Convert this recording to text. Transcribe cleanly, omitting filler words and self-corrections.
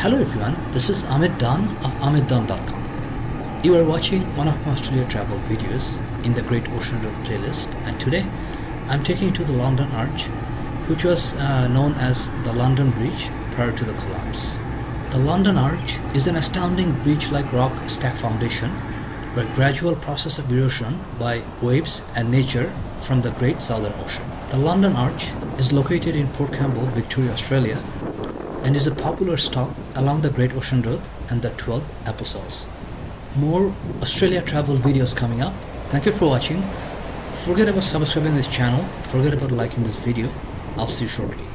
Hello everyone, this is Amit Dhan of amitdhan.com. You are watching one of my Australia travel videos in the Great Ocean Road playlist, and today I'm taking you to the London Arch, which was known as the London Bridge prior to the collapse. The London Arch is an astounding bridge-like rock stack foundation by gradual process of erosion by waves and nature from the Great Southern Ocean. The London Arch is located in Port Campbell, Victoria, Australia, and is a popular stop along the Great Ocean Road and the 12 Apostles. More Australia travel videos coming up. Thank you for watching. Forget about subscribing to this channel. Forget about liking this video. I'll see you shortly.